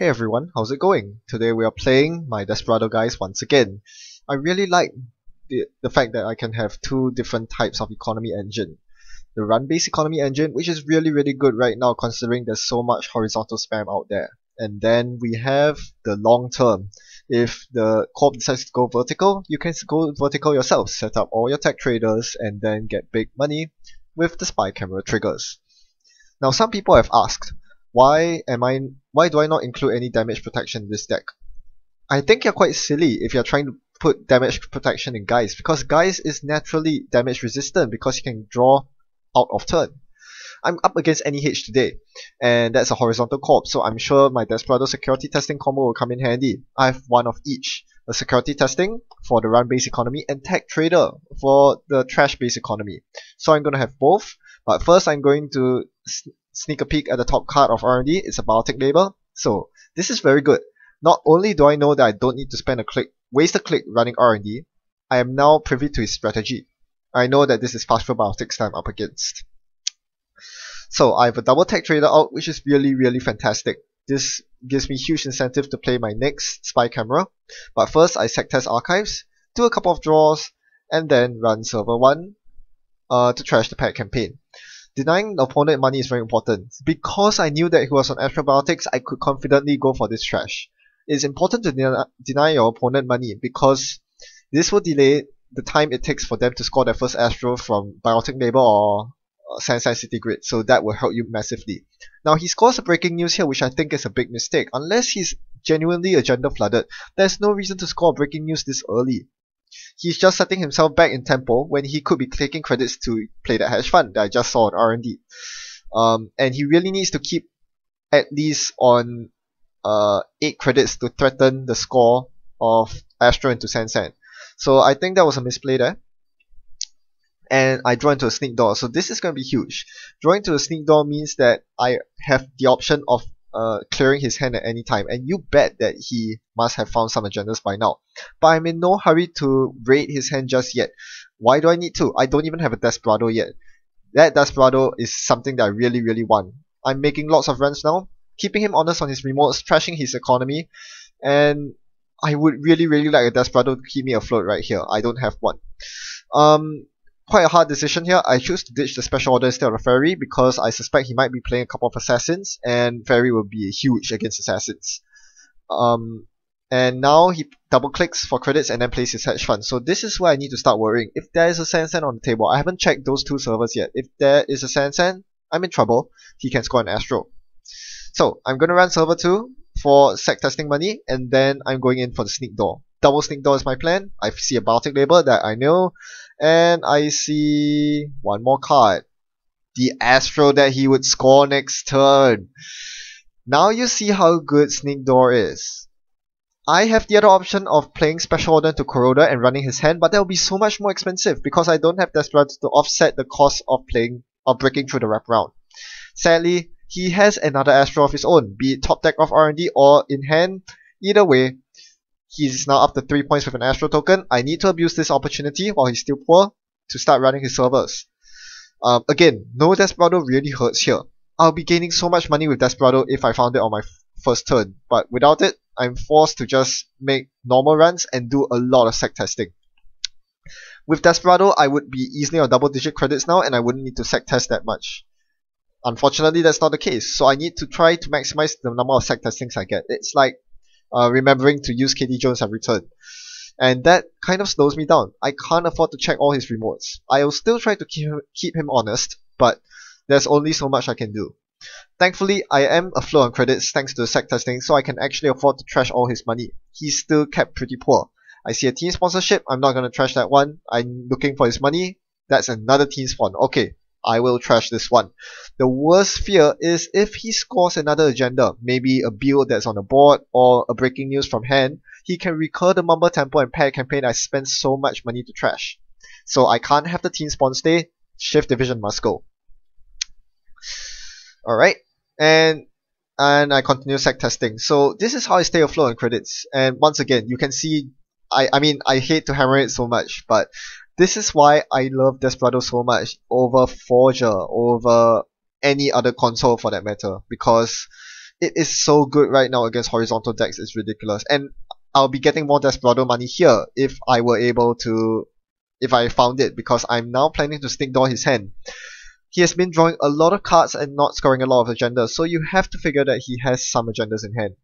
Hey everyone, how's it going? Today we are playing my Desperado guys once again. I really like the fact that I can have two different types of economy engine. The run-based economy engine, which is really good right now considering there's so much horizontal spam out there. And then we have the long term. If the corp decides to go vertical, you can go vertical yourself, set up all your tech traders and then get big money with the spy camera triggers. Now some people have asked, why do I not include any damage protection in this deck? I think you're quite silly if you're trying to put damage protection in Geist, because Geist is naturally damage resistant because you can draw out of turn. I'm up against NEH today, and that's a horizontal corp, so I'm sure my Desperado security testing combo will come in handy. I have one of each, a security testing for the run-based economy and tech trader for the trash-based economy. So I'm going to have both, but first I'm going to sneak a peek at the top card of R&D. It's a Baltic Labor, so this is very good. Not only do I know that I don't need to spend a click, waste a click running R&D, I am now privy to his strategy. I know that this is Pastoral Biotics I'm up against. So I have a double tech trader out, which is really fantastic. This gives me huge incentive to play my next spy camera. But first I sec test archives, do a couple of draws, and then run server 1 to trash the paid campaign. Denying the opponent money is very important. Because I knew that he was on Astro Biotics, I could confidently go for this trash. It's important to deny your opponent money because this will delay the time it takes for them to score their first Astro from Biotic Neighbor or Sansan City Grid, so that will help you massively. Now he scores a breaking news here, which I think is a big mistake. Unless he's genuinely agenda flooded, there's no reason to score a breaking news this early. He's just setting himself back in tempo when he could be taking credits to play that hedge fund that I just saw on R&D. And he really needs to keep at least on 8 credits to threaten the score of Astro into Sansan. So I think that was a misplay there. And I draw into a sneak door, so this is going to be huge. Drawing to a sneak door means that I have the option of clearing his hand at any time, and you bet that he must have found some agendas by now. But I'm in no hurry to raid his hand just yet. Why do I need to? I don't even have a Desperado yet. That Desperado is something that I really want. I'm making lots of runs now, keeping him honest on his remotes, trashing his economy, and I would really like a Desperado to keep me afloat right here. I don't have one. Quite a hard decision here. I choose to ditch the special order instead of Faerie because I suspect he might be playing a couple of assassins, and Faerie will be huge against assassins. And now he double clicks for credits and then plays his hedge fund. So this is where I need to start worrying. If there is a Sansan on the table, I haven't checked those two servers yet. If there is a Sansan, I'm in trouble. He can score an Astro. So I'm going to run server 2 for sec testing money, and then I'm going in for the sneak door. Double sneak door is my plan. I see a Baltic Labor that I know, and I see one more card, the Astro that he would score next turn. Now you see how good Sneakdoor is. I have the other option of playing Special Order to Corroder and running his hand, but that will be so much more expensive because I don't have Desperado to offset the cost of playing or breaking through the wraparound. Sadly, he has another Astro of his own, be it top deck of R&D or in hand. Either way, he's now up to 3 points with an Astro token. I need to abuse this opportunity while he's still poor to start running his servers. Again, no Desperado really hurts here. I'll be gaining so much money with Desperado if I found it on my first turn, but without it, I'm forced to just make normal runs and do a lot of sec testing. With Desperado, I would be easily on double digit credits now and I wouldn't need to sec test that much. Unfortunately, that's not the case, so I need to try to maximize the number of sec testings I get. It's like remembering to use Kati Jones every turn. And that kind of slows me down. I can't afford to check all his remotes. I will still try to keep him honest, but there's only so much I can do. Thankfully, I am afloat on credits thanks to the sec testing, so I can actually afford to trash all his money. He's still kept pretty poor. I see a team sponsorship. I'm not going to trash that one. I'm looking for his money. That's another team spawn. Okay, I will trash this one. The worst fear is if he scores another agenda, maybe a Beale that's on the board or a breaking news from hand, he can recur the Mumba Temple and Paid Campaign I spent so much money to trash. So I can't have the team spawn stay, Shift Division must go. Alright, and I continue sec testing. So this is how I stay afloat on credits, and once again you can see, I mean I hate to hammer it so much, but this is why I love Desperado so much over Forger, over any other console for that matter, because It is so good right now against horizontal decks, it's ridiculous. And I'll be getting more Desperado money here if I were able to, if I found it, because I'm now planning to Sneakdoor his hand. He has been drawing a lot of cards and not scoring a lot of agendas, so you have to figure that he has some agendas in hand.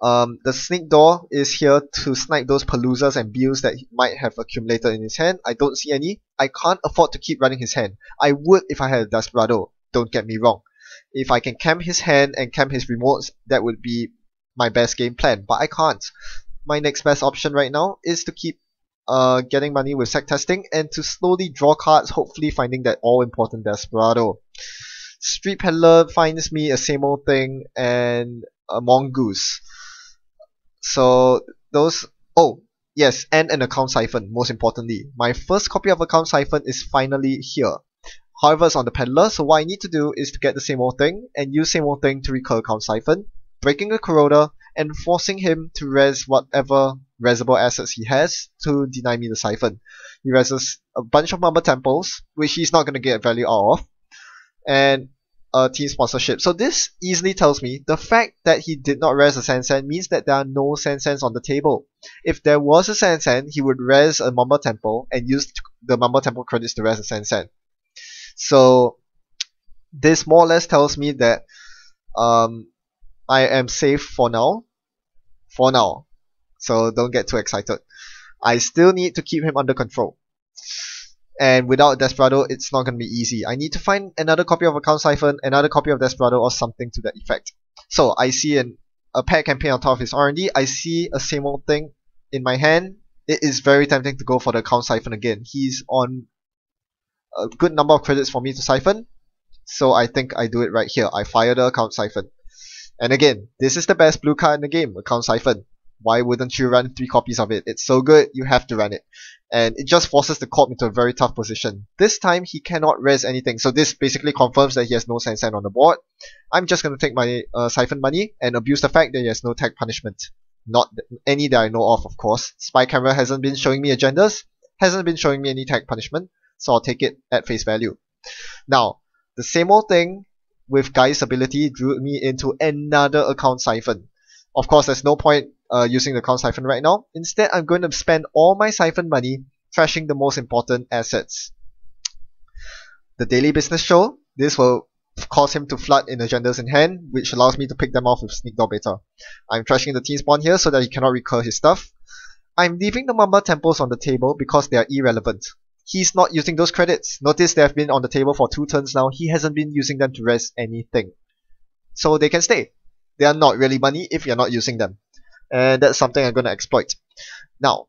The Sneakdoor is here to snipe those Paloozas and Bills that he might have accumulated in his hand. I don't see any. I can't afford to keep running his hand. I would if I had a Desperado, don't get me wrong. If I can camp his hand and camp his remotes, that would be my best game plan, but I can't. My next best option right now is to keep getting money with Sec Testing and to slowly draw cards, hopefully finding that all-important Desperado. Street Peddler finds me a same old thing and a Mongoose. So those, oh yes, and an Account Siphon, most importantly. My first copy of Account Siphon is finally here. However, it's on the Peddler, so what I need to do is to get the same old thing and use same old thing to recur Account Siphon, breaking a Corroder and forcing him to res whatever resable assets he has to deny me the Siphon. He reses a bunch of Mumba Temples, which he's not going to get value out of, and a Team Sponsorship. So this easily tells me the fact that he did not res a Sansan means that there are no Sansans on the table. If there was a Sansan, he would res a Mumba Temple and use the Mumba Temple credits to res a Sansan. So this more or less tells me that I am safe for now. For now. So don't get too excited. I still need to keep him under control. And without Desperado, it's not going to be easy. I need to find another copy of Account Siphon, another copy of Desperado, or something to that effect. So I see a Paid Campaign on top of his R&D. I see a same old thing in my hand. It is very tempting to go for the Account Siphon again. He's on a good number of credits for me to siphon. So I think I do it right here. I fire the Account Siphon. And again, this is the best blue card in the game, Account Siphon. Why wouldn't you run 3 copies of it? It's so good, you have to run it. And it just forces the Corp into a very tough position. This time, he cannot res anything. So this basically confirms that he has no Sansan on the board. I'm just going to take my Siphon money and abuse the fact that he has no tech punishment. Not any that I know of course. Spy Camera hasn't been showing me agendas, hasn't been showing me any tech punishment. So I'll take it at face value. Now, the same old thing with Geist's ability drew me into another Account Siphon. Of course, there's no point using the Account Siphon right now. Instead, I'm going to spend all my Siphon money trashing the most important assets. The Daily Business Show, this will cause him to flood in agendas in hand, which allows me to pick them off with Sneakdoor Beta. I'm trashing the Team Spawn here so that he cannot recur his stuff. I'm leaving the Mamba Temples on the table because they are irrelevant. He's not using those credits. Notice they have been on the table for 2 turns now. He hasn't been using them to res anything. So they can stay. They are not really money if you're not using them. And that's something I'm going to exploit. Now,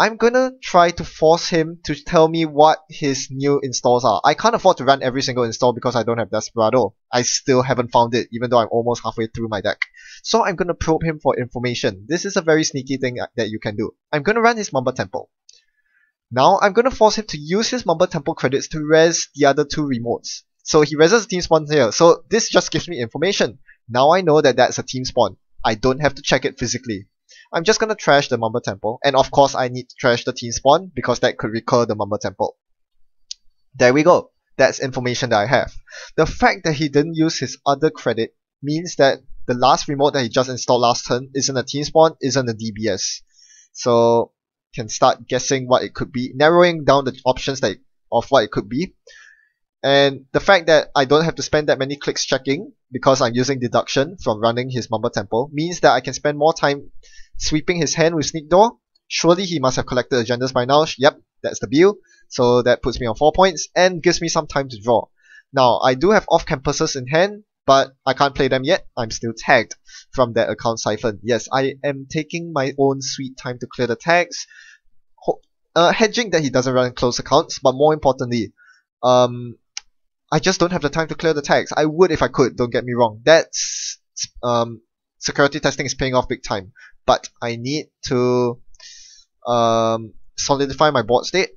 I'm going to try to force him to tell me what his new installs are. I can't afford to run every single install because I don't have Desperado. I still haven't found it, even though I'm almost halfway through my deck. So I'm going to probe him for information. This is a very sneaky thing that you can do. I'm going to run his Mumba Temple. Now, I'm going to force him to use his Mumba Temple credits to res the other 2 remotes. So he reses a Team Spawn here. So this just gives me information. Now I know that that's a Team Spawn. I don't have to check it physically. I'm just going to trash the Mumba Temple. And of course, I need to trash the Team Spawn because that could recur the Mumba Temple. There we go. That's information that I have. The fact that he didn't use his other credit means that the last remote that he just installed last turn isn't a Team Spawn, isn't a DBS. So can start guessing what it could be, narrowing down the options that of what it could be. And the fact that I don't have to spend that many clicks checking because I'm using deduction from running his Mumba Temple means that I can spend more time sweeping his hand with Sneakdoor. Surely he must have collected agendas by now. Yep, that's the bill. So that puts me on 4 points and gives me some time to draw. Now, I do have off-campuses in hand, but I can't play them yet. I'm still tagged from that Account Siphon. Yes, I am taking my own sweet time to clear the tags, hedging that he doesn't run close accounts, but more importantly, I just don't have the time to clear the tags. I would if I could, don't get me wrong. That's security testing is paying off big time, but I need to solidify my board state.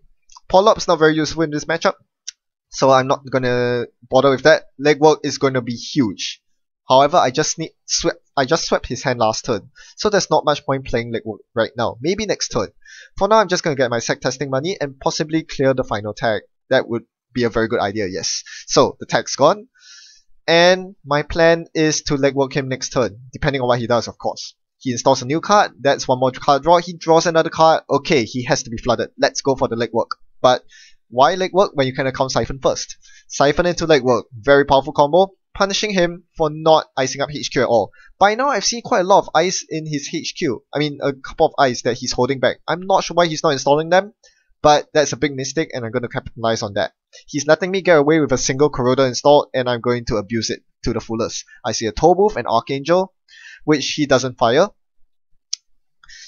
Paul-Op's not very useful in this matchup, so I'm not going to bother with that. Legwork is going to be huge. However, I just swept his hand last turn, so there's not much point playing Legwork right now. Maybe next turn. For now, I'm just going to get my Sec Testing money and possibly clear the final tag. That would be a very good idea, yes. So, the tag's gone. And my plan is to legwork him next turn, depending on what he does, of course. He installs a new card, that's one more card draw, he draws another card, okay, he has to be flooded, let's go for the legwork. But why legwork when you can account siphon first? Siphon into legwork, very powerful combo, punishing him for not icing up HQ at all. By now I've seen quite a lot of ice in his HQ, I mean a couple of ice that he's holding back. I'm not sure why he's not installing them, but that's a big mistake and I'm going to capitalize on that. He's letting me get away with a single Corroder installed and I'm going to abuse it to the fullest. I see a Tollbooth and Archangel, which he doesn't fire.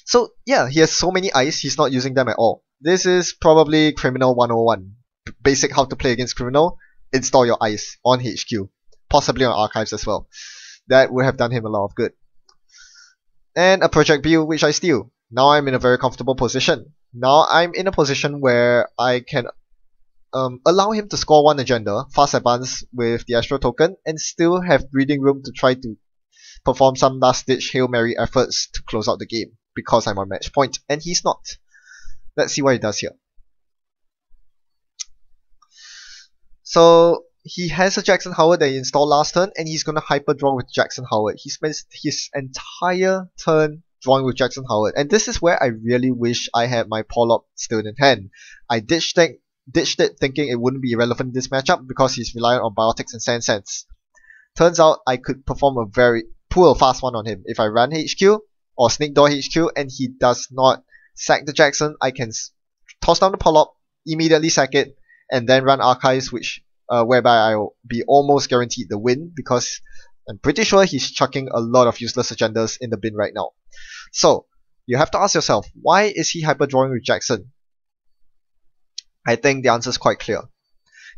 So yeah, he has so many ice, he's not using them at all. This is probably Criminal 101. Basic how to play against Criminal, install your ice on HQ, possibly on Archives as well. That would have done him a lot of good. And a Project Beale, which I steal. Now I'm in a very comfortable position. Now I'm in a position where I can allow him to score one agenda, fast advance with the Astro token, and still have breathing room to try to perform some last-ditch Hail Mary efforts to close out the game, because I'm on match point, and he's not. Let's see what he does here. So he has a Jackson Howard that he installed last turn, and he's going to hyper draw with Jackson Howard. He spends his entire turn drawing with Jackson Howard, and this is where I really wish I had my Paul-Op still in hand. I ditched it thinking it wouldn't be relevant in this matchup because he's reliant on Biotics and Sansan. Turns out I could perform a very poor fast one on him. If I run HQ or Sneakdoor HQ and he does not sack the Jackson, I can toss down the Paul-Op, immediately sack it, and then run Archives, which whereby I'll be almost guaranteed the win because I'm pretty sure he's chucking a lot of useless agendas in the bin right now. So you have to ask yourself, why is he hyper drawing with Jackson? I think the answer is quite clear.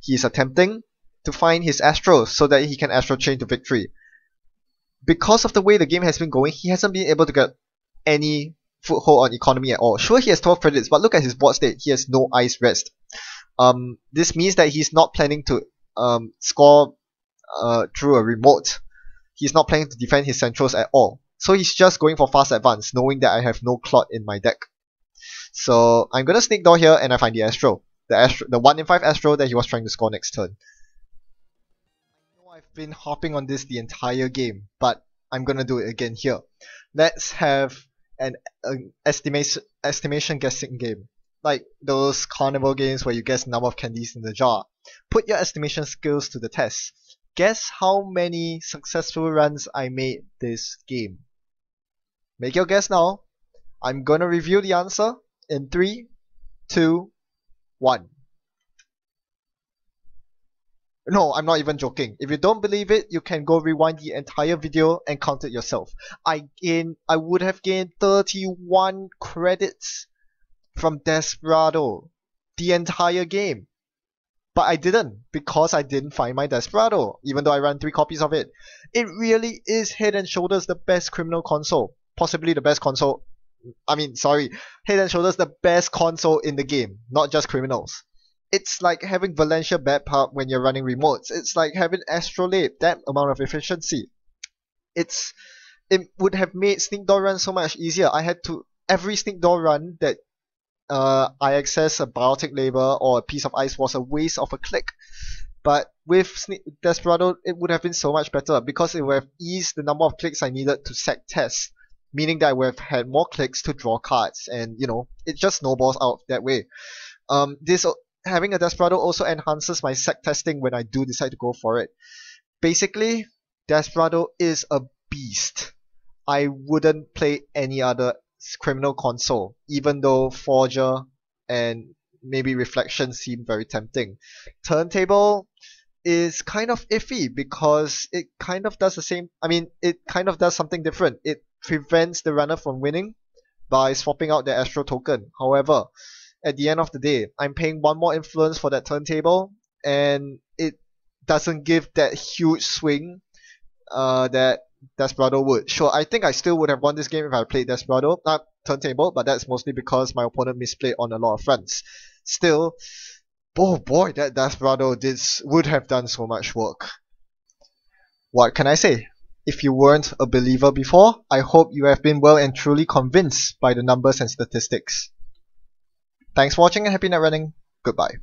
He is attempting to find his Astro so that he can Astro chain to victory. Because of the way the game has been going, he hasn't been able to get any foothold on economy at all. Sure, he has 12 credits, but look at his board state. He has no ice rest. This means that he's not planning to score through a remote. He's not planning to defend his centrals at all. So he's just going for fast advance, knowing that I have no clot in my deck. So I'm going to sneak door here and I find the Astro. The 1 in 5 Astro that he was trying to score next turn. I've been hopping on this the entire game, but I'm gonna do it again here. Let's have an estimation guessing game, like those carnival games where you guess the number of candies in the jar. Put your estimation skills to the test. Guess how many successful runs I made this game. Make your guess now. I'm gonna reveal the answer in 3, 2, 1. No, I'm not even joking. If you don't believe it, you can go rewind the entire video and count it yourself. I would have gained 31 credits from Desperado the entire game. But I didn't, because I didn't find my Desperado, even though I ran 3 copies of it. It really is head and shoulders the best Criminal console. Possibly the best console. I mean, sorry. Head and shoulders the best console in the game, not just Criminals. It's like having Valencia Bad Pub when you're running remotes. It's like having Astrolabe, that amount of efficiency. It would have made Sneakdoor run so much easier. I had to, every Sneakdoor run that I access a Baltic Labor or a piece of ice was a waste of a click. But with Desperado, it would have been so much better because it would have eased the number of clicks I needed to sack tests, meaning that I would have had more clicks to draw cards, and you know, it just snowballs out that way. Having a Desperado also enhances my sack testing when I do decide to go for it. Basically, Desperado is a beast. I wouldn't play any other Criminal console, even though Forger and maybe Reflection seem very tempting. Turntable is kind of iffy because it kind of does the same, I mean, it kind of does something different. It prevents the runner from winning by swapping out their Astro token. However, at the end of the day, I'm paying one more influence for that turntable, and it doesn't give that huge swing that Desperado would. Sure, I think I still would have won this game if I played Desperado, not turntable, but that's mostly because my opponent misplayed on a lot of fronts. Still, oh boy, that Desperado would have done so much work. What can I say? If you weren't a believer before, I hope you have been well and truly convinced by the numbers and statistics. Thanks for watching and happy net running. Goodbye.